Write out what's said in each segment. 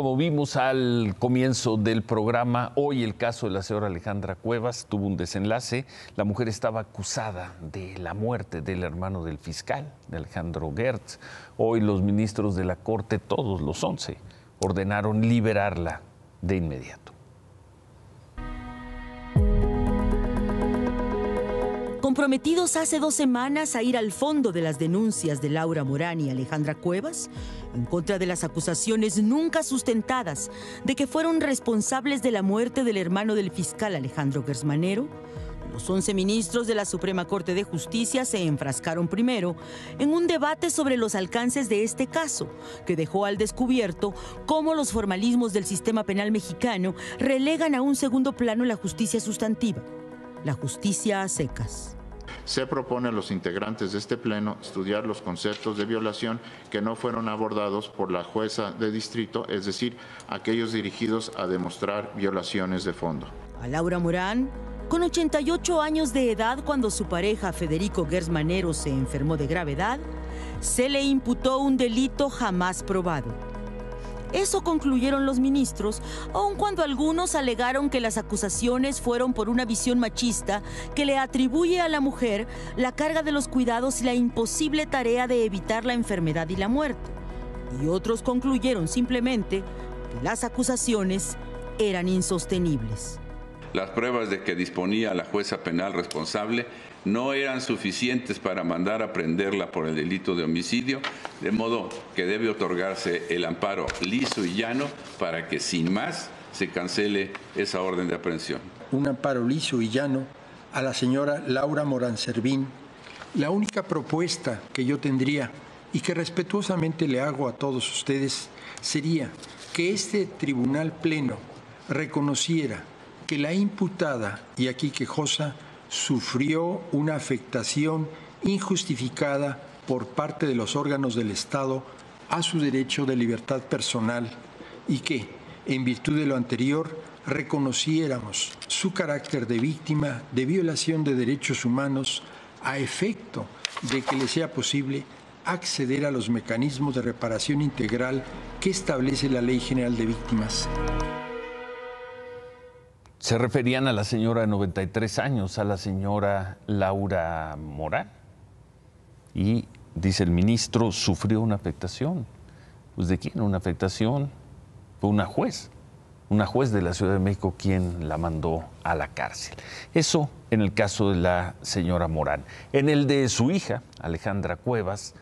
Como vimos al comienzo del programa, hoy el caso de la señora Alejandra Cuevas tuvo un desenlace. La mujer estaba acusada de la muerte del hermano del fiscal, de Alejandro Gertz. Hoy los ministros de la Corte, todos los 11, ordenaron liberarla de inmediato. Comprometidos hace 2 semanas a ir al fondo de las denuncias de Laura Morán y Alejandra Cuevas, en contra de las acusaciones nunca sustentadas de que fueron responsables de la muerte del hermano del fiscal Alejandro Gertz Manero, los 11 ministros de la Suprema Corte de Justicia se enfrascaron primero en un debate sobre los alcances de este caso, que dejó al descubierto cómo los formalismos del sistema penal mexicano relegan a un segundo plano la justicia sustantiva, la justicia a secas. Se propone a los integrantes de este pleno estudiar los conceptos de violación que no fueron abordados por la jueza de distrito, es decir, aquellos dirigidos a demostrar violaciones de fondo. A Laura Morán, con 88 años de edad cuando su pareja Federico Gertz Manero se enfermó de gravedad, se le imputó un delito jamás probado. Eso concluyeron los ministros, aun cuando algunos alegaron que las acusaciones fueron por una visión machista que le atribuye a la mujer la carga de los cuidados y la imposible tarea de evitar la enfermedad y la muerte. Y otros concluyeron simplemente que las acusaciones eran insostenibles. Las pruebas de que disponía la jueza penal responsable no eran suficientes para mandar a prenderla por el delito de homicidio, de modo que debe otorgarse el amparo liso y llano para que sin más se cancele esa orden de aprehensión. Un amparo liso y llano a la señora Laura Morán Servín. La única propuesta que yo tendría y que respetuosamente le hago a todos ustedes sería que este tribunal pleno reconociera que la imputada, y aquí quejosa, sufrió una afectación injustificada por parte de los órganos del Estado a su derecho de libertad personal y que, en virtud de lo anterior, reconociéramos su carácter de víctima de violación de derechos humanos a efecto de que le sea posible acceder a los mecanismos de reparación integral que establece la Ley General de Víctimas. Se referían a la señora de 93 años, a la señora Laura Morán. Y, dice el ministro, sufrió una afectación. Pues, ¿de quién una afectación? Fue una juez de la Ciudad de México quien la mandó a la cárcel. Eso en el caso de la señora Morán. En el de su hija, Alejandra Cuevas,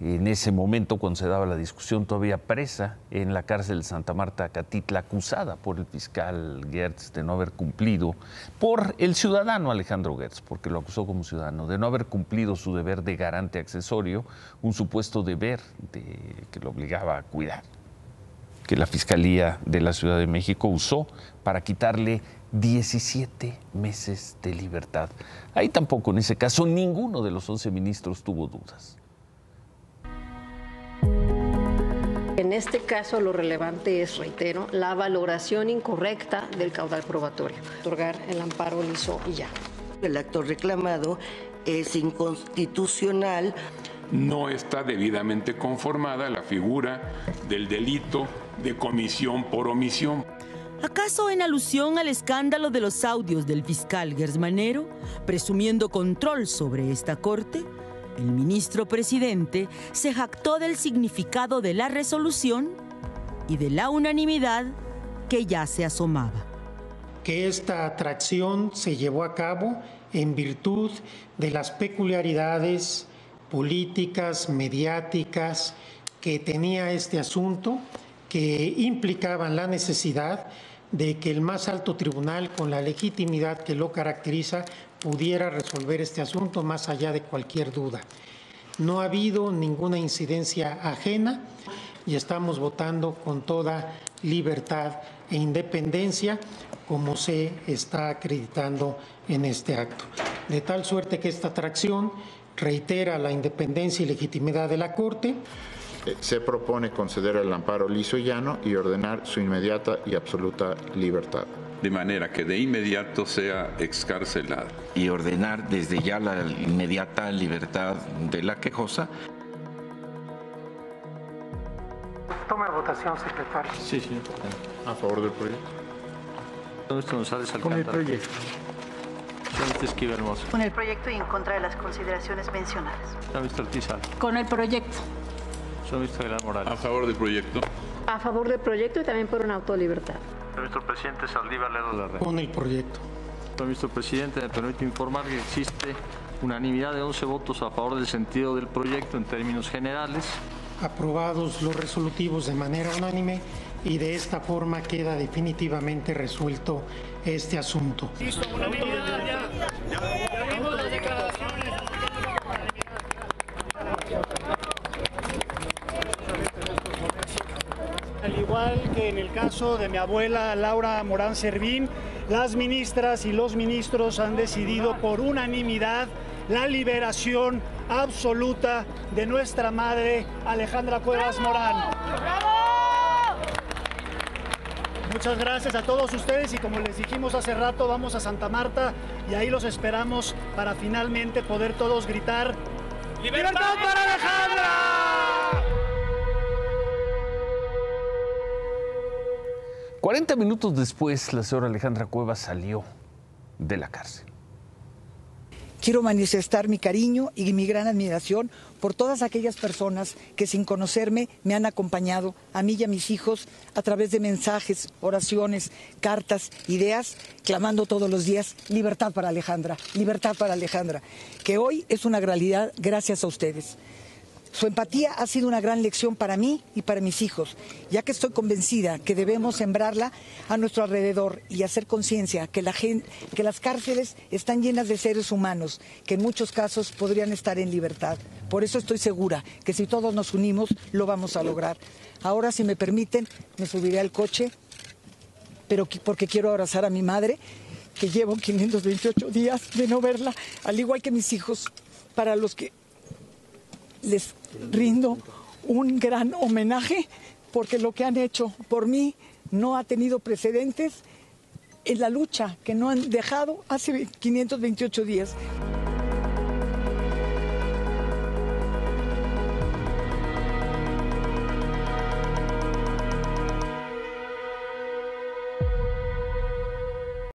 en ese momento, cuando se daba la discusión, todavía presa en la cárcel de Santa Marta Catitla, acusada por el fiscal Gertz de no haber cumplido, por el ciudadano Alejandro Gertz, porque lo acusó como ciudadano, de no haber cumplido su deber de garante accesorio, un supuesto deber que lo obligaba a cuidar, que la Fiscalía de la Ciudad de México usó para quitarle 17 meses de libertad. Ahí tampoco, en ese caso, ninguno de los 11 ministros tuvo dudas. En este caso lo relevante es, reitero, la valoración incorrecta del caudal probatorio. Otorgar el amparo liso y ya. El acto reclamado es inconstitucional. No está debidamente conformada la figura del delito de comisión por omisión. ¿Acaso en alusión al escándalo de los audios del fiscal Gertz Manero, presumiendo control sobre esta corte? El ministro presidente se jactó del significado de la resolución y de la unanimidad que ya se asomaba. Que esta atracción se llevó a cabo en virtud de las peculiaridades políticas, mediáticas que tenía este asunto, que implicaban la necesidad de que el más alto tribunal, con la legitimidad que lo caracteriza, pudiera resolver este asunto más allá de cualquier duda. No ha habido ninguna incidencia ajena y estamos votando con toda libertad e independencia, como se está acreditando en este acto. De tal suerte que esta atracción reitera la independencia y legitimidad de la Corte. Se propone conceder el amparo liso y llano y ordenar su inmediata y absoluta libertad. De manera que de inmediato sea excarcelada. Y ordenar desde ya la inmediata libertad de la quejosa. Toma votación, secretario. Sí, señor. A favor del proyecto. González Alcántara. Con el proyecto. Con el proyecto y en contra de las consideraciones mencionadas. Con el proyecto. A favor del proyecto. A favor del proyecto y también por un auto de libertad. Señor presidente Saldívar Ledo Larrea. Con el proyecto. Señor presidente, me permito informar que existe unanimidad de 11 votos a favor del sentido del proyecto en términos generales. Aprobados los resolutivos de manera unánime y de esta forma queda definitivamente resuelto este asunto. Listo, unanimidad, ya vimos las declaraciones. Al igual que en el caso de mi abuela Laura Morán Servín, las ministras y los ministros han decidido por unanimidad la liberación absoluta de nuestra madre Alejandra Cuevas Morán. Muchas gracias a todos ustedes y como les dijimos hace rato, vamos a Santa Marta y ahí los esperamos para finalmente poder todos gritar ¡Libertad para Alejandra! 40 minutos después, la señora Alejandra Cuevas salió de la cárcel. Quiero manifestar mi cariño y mi gran admiración por todas aquellas personas que sin conocerme me han acompañado, a mí y a mis hijos, a través de mensajes, oraciones, cartas, ideas, clamando todos los días, libertad para Alejandra, libertad para Alejandra, que hoy es una realidad gracias a ustedes. Su empatía ha sido una gran lección para mí y para mis hijos, ya que estoy convencida que debemos sembrarla a nuestro alrededor y hacer conciencia que las cárceles están llenas de seres humanos, que en muchos casos podrían estar en libertad. Por eso estoy segura que si todos nos unimos, lo vamos a lograr. Ahora, si me permiten, me subiré al coche, pero porque quiero abrazar a mi madre, que llevo 528 días de no verla, al igual que mis hijos, para los que les rindo un gran homenaje porque lo que han hecho por mí no ha tenido precedentes en la lucha que no han dejado hace 528 días.